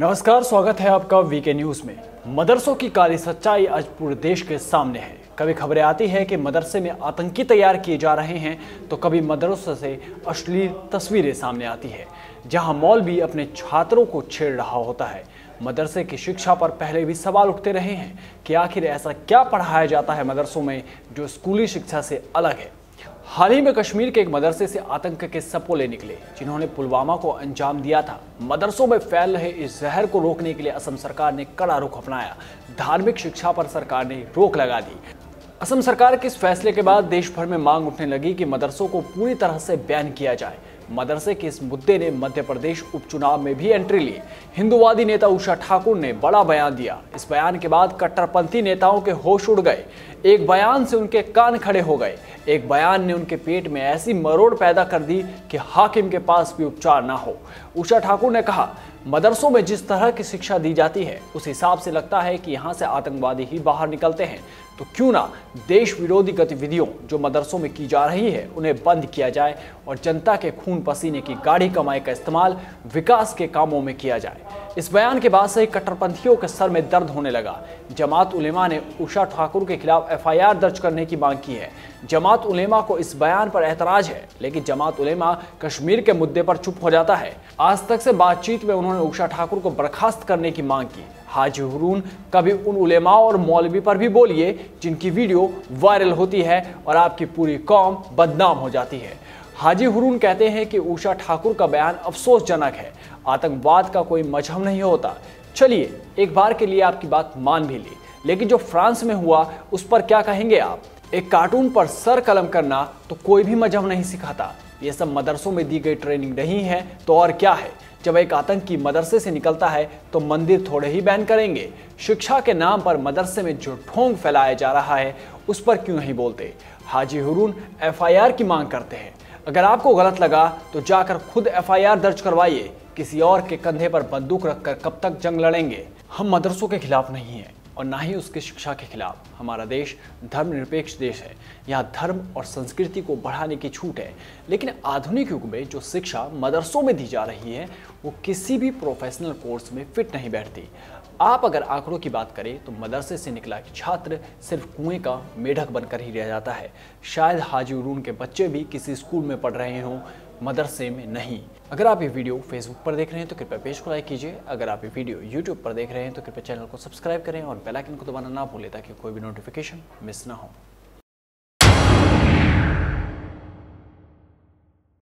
नमस्कार, स्वागत है आपका वीके न्यूज़ में। मदरसों की काली सच्चाई आज पूरे देश के सामने है। कभी खबरें आती है कि मदरसे में आतंकी तैयार किए जा रहे हैं, तो कभी मदरसों से अश्लील तस्वीरें सामने आती है, जहां मौलवी अपने छात्रों को छेड़ रहा होता है। मदरसे की शिक्षा पर पहले भी सवाल उठते रहे हैं कि आखिर ऐसा क्या पढ़ाया जाता है मदरसों में जो स्कूली शिक्षा से अलग है। हाल ही में कश्मीर के एक मदरसे से आतंक के सपोले निकले, जिन्होंने पुलवामा को अंजाम दिया था। मदरसों में फैल रहे इस जहर को रोकने के लिए असम सरकार ने कड़ा रुख अपनाया। धार्मिक शिक्षा पर सरकार ने रोक लगा दी। असम सरकार के इस फैसले के बाद देश भर में मांग उठने लगी कि मदरसों को पूरी तरह से बैन किया जाए। मदरसे के इस मुद्दे ने मध्य प्रदेश उपचुनाव में भी एंट्री ली। हिंदूवादी नेता उषा ठाकुर ने बड़ा बयान दिया। इस बयान के बाद कट्टरपंथी नेताओं के होश उड़ गए। एक बयान से उनके कान खड़े हो गए। एक बयान ने उनके पेट में ऐसी मरोड़ पैदा कर दी कि हाकिम के पास भी उपचार ना हो। उषा ठाकुर ने कहा, मदरसों में जिस तरह की शिक्षा दी जाती है, उस हिसाब से लगता है कि यहाँ से आतंकवादी ही बाहर निकलते हैं, तो क्यों ना देश विरोधी गतिविधियों जो मदरसों में की जा रही है उन्हें बंद किया जाए और जनता के खून पसीने की गाढ़ी कमाई का इस्तेमाल विकास के कामों में किया जाए। इस बयान के बाद से ही कट्टरपंथियों के सर में दर्द होने लगा। जमात उलेमा ने उषा ठाकुर के खिलाफ एफआईआर दर्ज करने की मांग की है। जमात उलेमा को इस बयान पर एतराज है, लेकिन जमात उलेमा कश्मीर के मुद्दे पर चुप हो जाता है। आज तक से बातचीत में उन्होंने उषा ठाकुर को बर्खास्त करने की मांग की। हाजी हरून कभी उन उलेमा और मौलवी पर भी बोलिए जिनकी वीडियो वायरल होती है और आपकी पूरी कौम बदनाम हो जाती है। हाजी हरून कहते हैं कि उषा ठाकुर का बयान अफसोसजनक है। आतंकवाद का कोई मजहब नहीं होता। चलिए, एक बार के लिए आपकी बात मान भी ली, लेकिन जो फ्रांस में हुआ उस पर क्या कहेंगे आप? एक कार्टून पर सर कलम करना तो कोई भी मजहब नहीं सिखाता। ये सब मदरसों में दी गई ट्रेनिंग नहीं है तो और क्या है। जब एक आतंकी मदरसे से निकलता है तो मंदिर थोड़े ही बैन करेंगे। शिक्षा के नाम पर मदरसे में जो ढोंग फैलाया जा रहा है उस पर क्यों नहीं बोलते? हाजी हरून एफआईआर की मांग करते हैं। अगर आपको गलत लगा तो जाकर खुद एफआईआर दर्ज करवाइए। किसी और के कंधे पर बंदूक रखकर कब तक जंग लड़ेंगे? हम मदरसों के खिलाफ नहीं है और ना ही उसकी शिक्षा के खिलाफ। हमारा देश धर्मनिरपेक्ष देश है। यहाँ धर्म और संस्कृति को बढ़ाने की छूट है, लेकिन आधुनिक युग में जो शिक्षा मदरसों में दी जा रही है वो किसी भी प्रोफेशनल कोर्स में फिट नहीं बैठती। आप अगर आंकड़ों की बात करें तो मदरसे से निकला छात्र सिर्फ कुएं का मेढक बनकर ही रह जाता है। शायद हाजी हरून के बच्चे भी किसी स्कूल में पढ़ रहे हों, मदरसे में नहीं। अगर आप ये वीडियो फेसबुक पर देख रहे हैं तो कृपया पेज को लाइक कीजिए। अगर आप ये वीडियो यूट्यूब पर देख रहे हैं तो कृपया चैनल को सब्सक्राइब करें और बेल आइकन को दबाना ना भूलें ताकि कोई भी नोटिफिकेशन मिस ना हो।